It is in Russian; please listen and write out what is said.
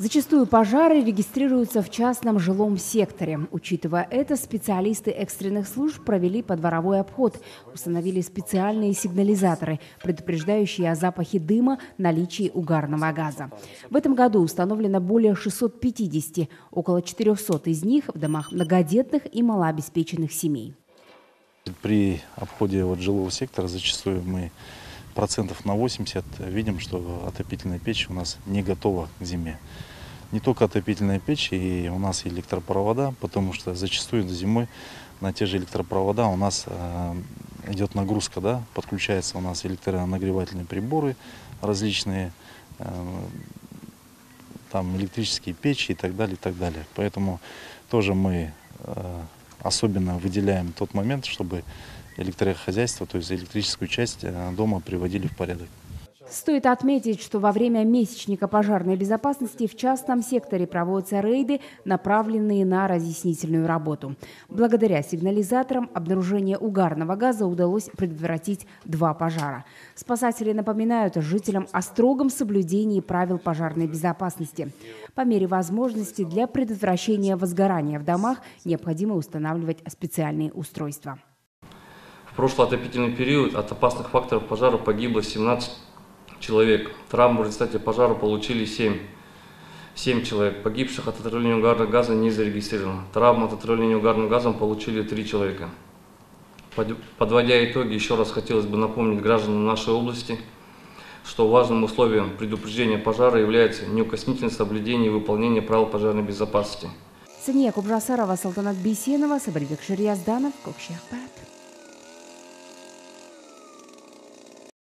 Зачастую пожары регистрируются в частном жилом секторе. Учитывая это, специалисты экстренных служб провели подворовой обход, установили специальные сигнализаторы, предупреждающие о запахе дыма, наличии угарного газа. В этом году установлено более 650, около 400 из них в домах многодетных и малообеспеченных семей. При обходе жилого сектора зачастую мы процентов на 80 видим, что отопительная печь у нас не готова к зиме. Не только отопительная печь, и у нас электропровода, потому что зачастую зимой на те же электропровода у нас идет нагрузка, да? Подключаются у нас электронагревательные приборы, различные там электрические печи и так далее, и так далее. Поэтому тоже мы особенно выделяем тот момент, чтобы электрохозяйство, то есть электрическую часть дома, приводили в порядок. Стоит отметить, что во время месячника пожарной безопасности в частном секторе проводятся рейды, направленные на разъяснительную работу. Благодаря сигнализаторам обнаружение угарного газа удалось предотвратить 2 пожара. Спасатели напоминают жителям о строгом соблюдении правил пожарной безопасности. По мере возможности для предотвращения возгорания в домах необходимо устанавливать специальные устройства. В прошлый отопительный период от опасных факторов пожара погибло 17 человек. Травму в результате пожара получили 7 человек. Погибших от отравления угарного газа не зарегистрировано. Травму от отравления угарным газом получили 3 человека. Подводя итоги, еще раз хотелось бы напомнить гражданам нашей области, что важным условием предупреждения пожара является неукоснительное соблюдение и выполнение правил пожарной безопасности. Сания Кубжасарова, Салтанат Бейсенова, Сабарбек Шерьязданов, Кокшехбат.